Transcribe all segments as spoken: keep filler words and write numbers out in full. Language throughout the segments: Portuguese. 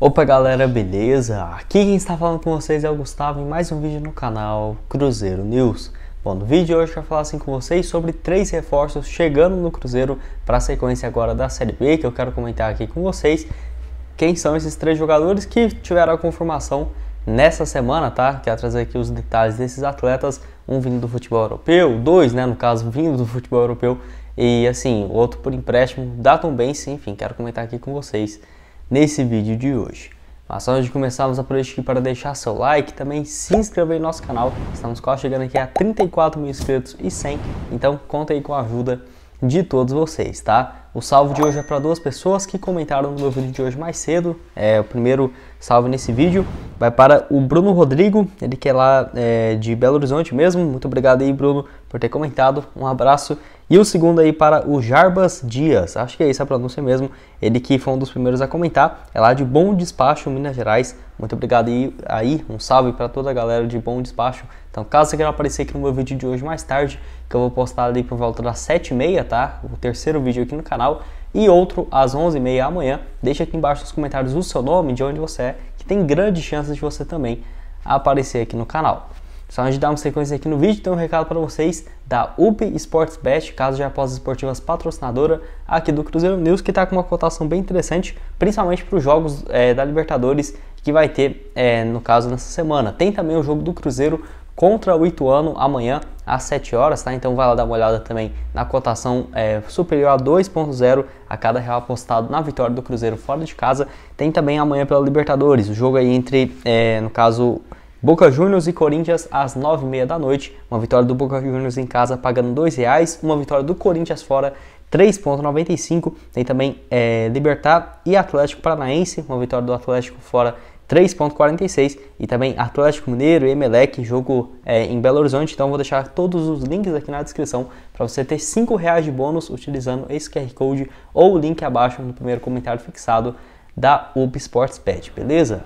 Opa galera, beleza? Aqui quem está falando com vocês é o Gustavo em mais um vídeo no canal Cruzeiro News. Bom, no vídeo de hoje eu vou falar assim com vocês sobre três reforços chegando no Cruzeiro para a sequência agora da Série B, que eu quero comentar aqui com vocês quem são esses três jogadores que tiveram a confirmação nessa semana, tá? Quero trazer aqui os detalhes desses atletas, um vindo do futebol europeu, dois, né, no caso, vindo do futebol europeu e assim, outro por empréstimo da Tombense, enfim, quero comentar aqui com vocês nesse vídeo de hoje. Mas antes de começarmos, aproveite aqui para deixar seu like, também se inscrever no nosso canal. Estamos quase chegando aqui a trinta e quatro mil inscritos e cem, então conta aí com a ajuda de todos vocês, tá? O salve de hoje é para duas pessoas que comentaram no meu vídeo de hoje mais cedo. É, o primeiro salve nesse vídeo vai para o Bruno Rodrigo, ele que é lá é, de Belo Horizonte mesmo. Muito obrigado aí, Bruno, por ter comentado, um abraço. E o segundo aí para o Jarbas Dias, acho que é essa a pronúncia mesmo, ele que foi um dos primeiros a comentar, é lá de Bom Despacho, Minas Gerais. Muito obrigado aí, aí um salve para toda a galera de Bom Despacho. Então caso você queira aparecer aqui no meu vídeo de hoje mais tarde, que eu vou postar ali por volta das sete e meia, tá? O terceiro vídeo aqui no canal e outro às onze e meia amanhã. Deixa aqui embaixo nos comentários o seu nome, de onde você é, que tem grandes chances de você também aparecer aqui no canal. Só antes de darmos sequência aqui no vídeo, tem um recado para vocês da U P Sports Best, casa de apostas esportivas patrocinadora aqui do Cruzeiro News, que está com uma cotação bem interessante, principalmente para os jogos é, da Libertadores, que vai ter, é, no caso, nessa semana. Tem também o jogo do Cruzeiro contra o Ituano amanhã às sete horas, tá? Então vai lá dar uma olhada também na cotação é, superior a dois ponto zero a cada real apostado na vitória do Cruzeiro fora de casa. Tem também amanhã pela Libertadores, o jogo aí entre, é, no caso, Boca Juniors e Corinthians às nove e meia da noite, uma vitória do Boca Juniors em casa pagando dois reais, uma vitória do Corinthians fora três reais e noventa e cinco centavos, tem também é, Libertar e Atlético Paranaense, uma vitória do Atlético fora três reais e quarenta e seis centavos e também Atlético Mineiro e Emelec, jogo é, em Belo Horizonte. Então vou deixar todos os links aqui na descrição para você ter cinco reais de bônus utilizando esse Q R Code ou o link abaixo no primeiro comentário fixado da U P Sports Bet, beleza?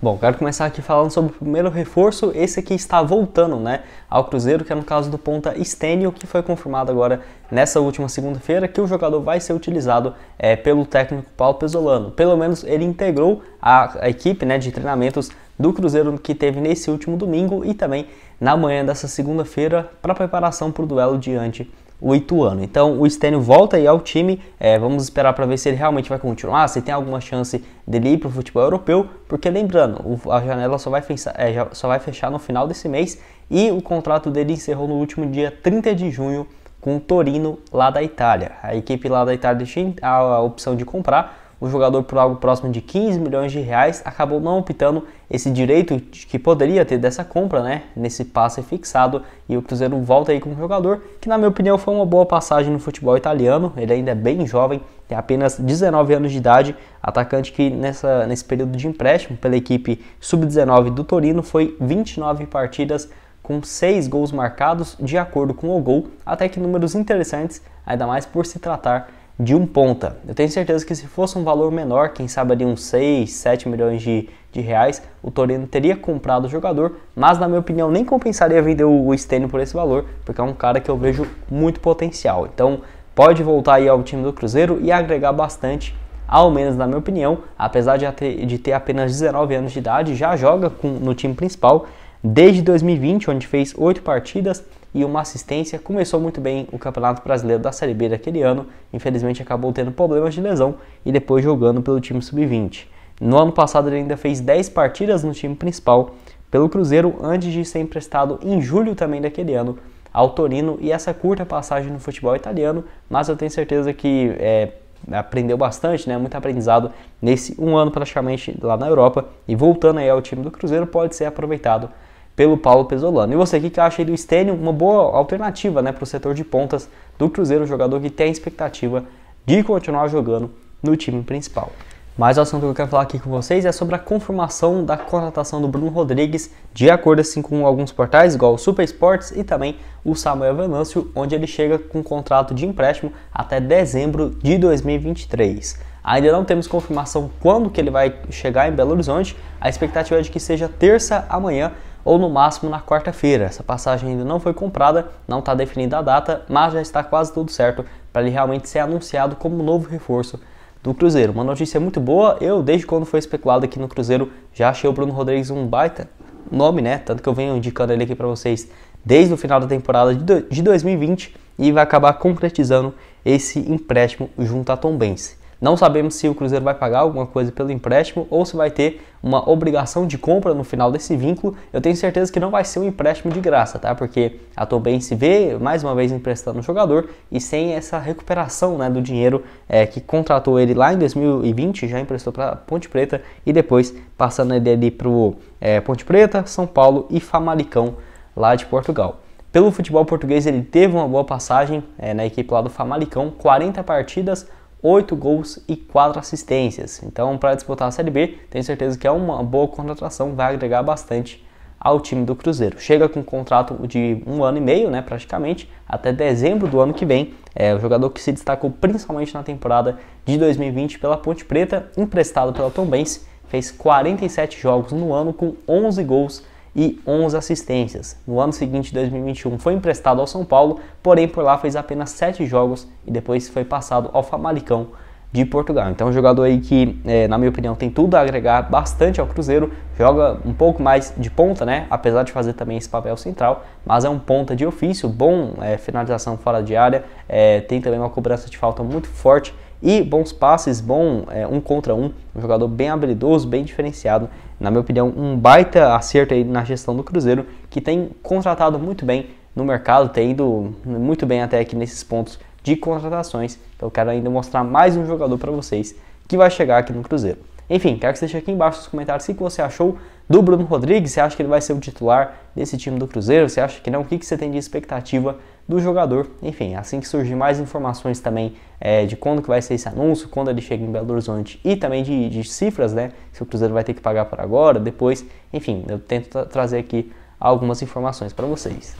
Bom, quero começar aqui falando sobre o primeiro reforço, esse aqui está voltando, né, ao Cruzeiro, que é no caso do ponta Stênio, que foi confirmado agora nessa última segunda-feira, que o jogador vai ser utilizado é, pelo técnico Paulo Pezzolano. Pelo menos ele integrou a, a equipe, né, de treinamentos do Cruzeiro que teve nesse último domingo e também na manhã dessa segunda-feira para preparação para o duelo diante o Ituano. Então o Stênio volta aí ao time, é, vamos esperar para ver se ele realmente vai continuar, se tem alguma chance dele ir para o futebol europeu, porque lembrando, o, a janela só vai, fechar, é, já, só vai fechar no final desse mês e o contrato dele encerrou no último dia trinta de junho com o Torino lá da Itália. A equipe lá da Itália tinha a opção de comprar o jogador por algo próximo de quinze milhões de reais, acabou não optando esse direito que poderia ter dessa compra, né, nesse passe fixado, e o Cruzeiro volta aí com um jogador que, na minha opinião, foi uma boa passagem no futebol italiano. Ele ainda é bem jovem, tem apenas dezenove anos de idade, atacante que nessa, nesse período de empréstimo pela equipe sub dezenove do Torino foi vinte e nove partidas com seis gols marcados, de acordo com o Gol, até que números interessantes, ainda mais por se tratar de um ponta. Eu tenho certeza que se fosse um valor menor, quem sabe ali uns seis, sete milhões de, de reais, o Torino teria comprado o jogador, mas na minha opinião nem compensaria vender o, o Stênio por esse valor, porque é um cara que eu vejo muito potencial. Então pode voltar aí ao time do Cruzeiro e agregar bastante, ao menos na minha opinião, apesar de ter, de ter apenas dezenove anos de idade, já joga com, no time principal desde dois mil e vinte, onde fez oito partidas e uma assistência. Começou muito bem o Campeonato Brasileiro da Série B daquele ano, infelizmente acabou tendo problemas de lesão e depois jogando pelo time sub vinte. No ano passado ele ainda fez dez partidas no time principal pelo Cruzeiro, antes de ser emprestado em julho também daquele ano ao Torino, e essa curta passagem no futebol italiano, mas eu tenho certeza que é, aprendeu bastante, né? Muito aprendizado nesse um ano praticamente lá na Europa, e voltando aí ao time do Cruzeiro pode ser aproveitado pelo Paulo Pezzolano. E você, o que acha aí do Stênio? Uma boa alternativa, né, para o setor de pontas do Cruzeiro, um jogador que tem a expectativa de continuar jogando no time principal. Mas o assunto que eu quero falar aqui com vocês é sobre a confirmação da contratação do Bruno Rodrigues, de acordo assim com alguns portais, igual o Superesportes e também o Samuel Venâncio, onde ele chega com um contrato de empréstimo até dezembro de dois mil e vinte e três. Ainda não temos confirmação quando que ele vai chegar em Belo Horizonte, a expectativa é de que seja terça amanhã, ou no máximo na quarta-feira. Essa passagem ainda não foi comprada, não está definida a data, mas já está quase tudo certo para ele realmente ser anunciado como novo reforço do Cruzeiro. Uma notícia muito boa. Eu, desde quando foi especulado aqui no Cruzeiro, já achei o Bruno Rodrigues um baita nome, né? Tanto que eu venho indicando ele aqui para vocês desde o final da temporada de dois mil e vinte e vai acabar concretizando esse empréstimo junto à Tombense. Não sabemos se o Cruzeiro vai pagar alguma coisa pelo empréstimo ou se vai ter uma obrigação de compra no final desse vínculo. Eu tenho certeza que não vai ser um empréstimo de graça, tá? Porque a Tombense vê, mais uma vez, emprestando o jogador e sem essa recuperação, né, do dinheiro é, que contratou ele lá em dois mil e vinte, já emprestou para Ponte Preta e depois passando ele ali para o é, Ponte Preta, São Paulo e Famalicão lá de Portugal. Pelo futebol português ele teve uma boa passagem é, na equipe lá do Famalicão, quarenta partidas, oito gols e quatro assistências. Então, para disputar a Série B, tenho certeza que é uma boa contratação, vai agregar bastante ao time do Cruzeiro. Chega com um contrato de um ano e meio, né, praticamente, até dezembro do ano que vem. É o jogador que se destacou principalmente na temporada de dois mil e vinte pela Ponte Preta, emprestado pela Tombense, fez quarenta e sete jogos no ano com onze gols e onze assistências. No ano seguinte, dois mil e vinte e um, foi emprestado ao São Paulo, porém por lá fez apenas sete jogos e depois foi passado ao Famalicão de Portugal. Então, um jogador aí que, é, na minha opinião, tem tudo a agregar bastante ao Cruzeiro, joga um pouco mais de ponta, né? Apesar de fazer também esse papel central, mas é um ponta de ofício, bom, é, finalização fora de área, é, tem também uma cobrança de falta muito forte e bons passes, bom é, um contra um, um jogador bem habilidoso, bem diferenciado. Na minha opinião, um baita acerto aí na gestão do Cruzeiro, que tem contratado muito bem no mercado, tem ido muito bem até aqui nesses pontos de contratações. Então eu quero ainda mostrar mais um jogador para vocês que vai chegar aqui no Cruzeiro. Enfim, quero que você deixe aqui embaixo nos comentários o que você achou do Bruno Rodrigues. Você acha que ele vai ser o titular desse time do Cruzeiro? Você acha que não? O que você tem de expectativa do jogador? Enfim, assim que surgir mais informações também é, de quando que vai ser esse anúncio, quando ele chega em Belo Horizonte e também de, de cifras, né? Se o Cruzeiro vai ter que pagar por agora, depois, enfim, eu tento tra trazer aqui algumas informações para vocês.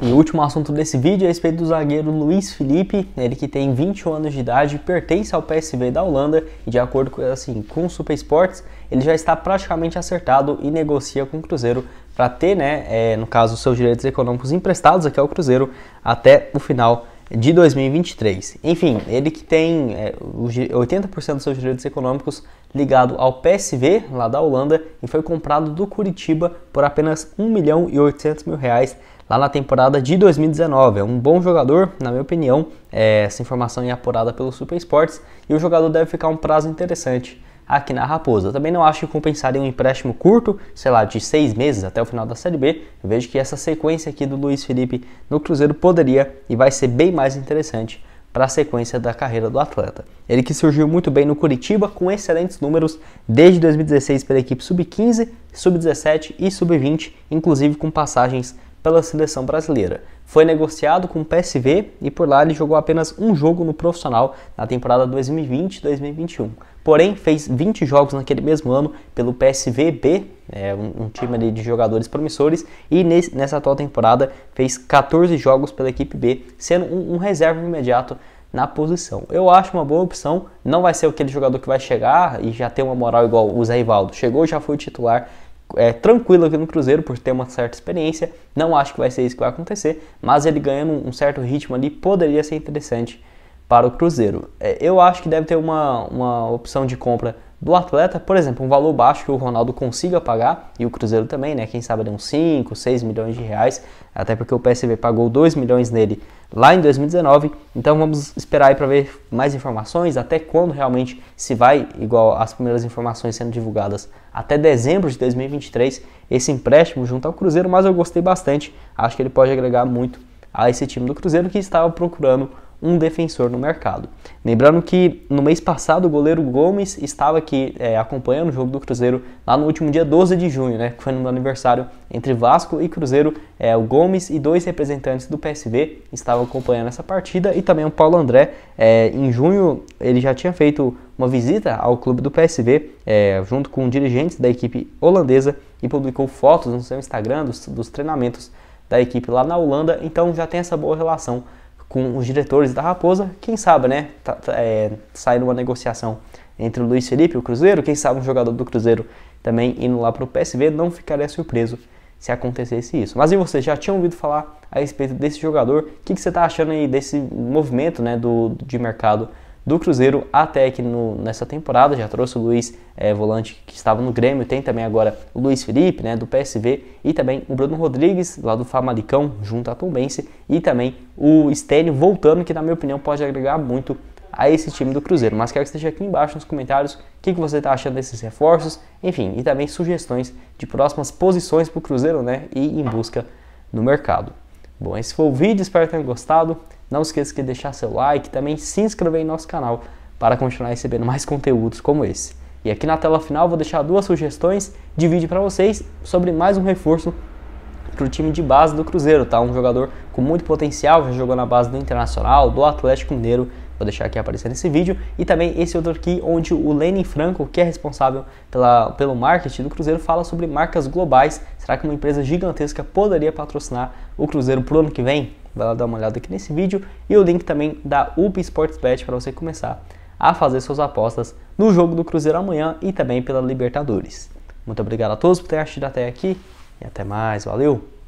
E o último assunto desse vídeo é a respeito do zagueiro Luiz Felipe, ele que tem vinte e um anos de idade, pertence ao P S V da Holanda e, de acordo com, assim, com o Superesportes, ele já está praticamente acertado e negocia com o Cruzeiro para ter, né, é, no caso, seus direitos econômicos emprestados aqui ao Cruzeiro até o final de dois mil e vinte e três. Enfim, ele que tem é, oitenta por cento dos seus direitos econômicos ligado ao P S V lá da Holanda e foi comprado do Curitiba por apenas um milhão e oitocentos mil reais lá na temporada de dois mil e dezenove. É um bom jogador, na minha opinião. É, essa informação é apurada pelo Superesportes e o jogador deve ficar um prazo interessante aqui na Raposa. Eu também não acho que compensaria um empréstimo curto, sei lá, de seis meses até o final da Série B. Eu vejo que essa sequência aqui do Luiz Felipe no Cruzeiro poderia e vai ser bem mais interessante para a sequência da carreira do atleta. Ele que surgiu muito bem no Curitiba, com excelentes números desde dois mil e dezesseis pela equipe sub quinze, sub dezessete e sub vinte, inclusive com passagens pela seleção brasileira. Foi negociado com o P S V e por lá ele jogou apenas um jogo no profissional na temporada dois mil e vinte e dois mil e vinte e um. Porém, fez vinte jogos naquele mesmo ano pelo P S V B, é, um, um time ali de jogadores promissores, e nesse, nessa atual temporada fez quatorze jogos pela equipe B, sendo um, um reserva imediato na posição. Eu acho uma boa opção, não vai ser aquele jogador que vai chegar e já ter uma moral igual o Zé Ivaldo. Chegou, já foi titular, É, tranquilo aqui no Cruzeiro por ter uma certa experiência. Não acho que vai ser isso que vai acontecer, mas ele ganhando um certo ritmo ali poderia ser interessante para o Cruzeiro. É, eu acho que deve ter uma, uma opção de compra do atleta, por exemplo, um valor baixo que o Ronaldo consiga pagar e o Cruzeiro também, né? Quem sabe uns cinco, seis milhões de reais, até porque o P S V pagou dois milhões nele lá em dois mil e dezenove. Então vamos esperar aí para ver mais informações, até quando realmente se vai, igual as primeiras informações sendo divulgadas, até dezembro de dois mil e vinte e três, esse empréstimo junto ao Cruzeiro, mas eu gostei bastante, acho que ele pode agregar muito a esse time do Cruzeiro que estava procurando um defensor no mercado. Lembrando que no mês passado o goleiro Gomes estava aqui é, acompanhando o jogo do Cruzeiro lá no último dia doze de junho, né, que foi no aniversário entre Vasco e Cruzeiro. É, o Gomes e dois representantes do P S V estavam acompanhando essa partida e também o Paulo André. É, em junho ele já tinha feito uma visita ao clube do P S V é, junto com dirigentes da equipe holandesa e publicou fotos no seu Instagram dos, dos treinamentos da equipe lá na Holanda, então já tem essa boa relação com os diretores da Raposa. Quem sabe, né, tá, é, sair uma negociação entre o Luiz Felipe e o Cruzeiro, quem sabe um jogador do Cruzeiro também indo lá para o P S V, não ficaria surpreso se acontecesse isso. Mas e você, já tinha ouvido falar a respeito desse jogador? O que, que você está achando aí desse movimento, né, do, de mercado do Cruzeiro até aqui no, nessa temporada. Já trouxe o Luiz é, Volante, que estava no Grêmio, tem também agora o Luiz Felipe, né, do P S V, e também o Bruno Rodrigues, lá do Famalicão, junto à Tombense, e também o Stênio voltando, que na minha opinião pode agregar muito a esse time do Cruzeiro. Mas quero que você deixe aqui embaixo nos comentários o que, que você está achando desses reforços, enfim, e também sugestões de próximas posições para o Cruzeiro, né, e em busca no mercado. Bom, esse foi o vídeo, espero que tenham gostado. Não esqueça de deixar seu like, também se inscrever em nosso canal para continuar recebendo mais conteúdos como esse. E aqui na tela final vou deixar duas sugestões de vídeo para vocês sobre mais um reforço para o time de base do Cruzeiro, tá? Um jogador com muito potencial, já jogou na base do Internacional, do Atlético Mineiro. Vou deixar aqui aparecendo esse vídeo, e também esse outro aqui, onde o Lenin Franco, que é responsável pela, pelo marketing do Cruzeiro, fala sobre marcas globais. Será que uma empresa gigantesca poderia patrocinar o Cruzeiro pro ano que vem? Vai lá dar uma olhada aqui nesse vídeo, e o link também da U P Sports Best para você começar a fazer suas apostas no jogo do Cruzeiro amanhã e também pela Libertadores. Muito obrigado a todos por terem assistido até aqui, e até mais, valeu!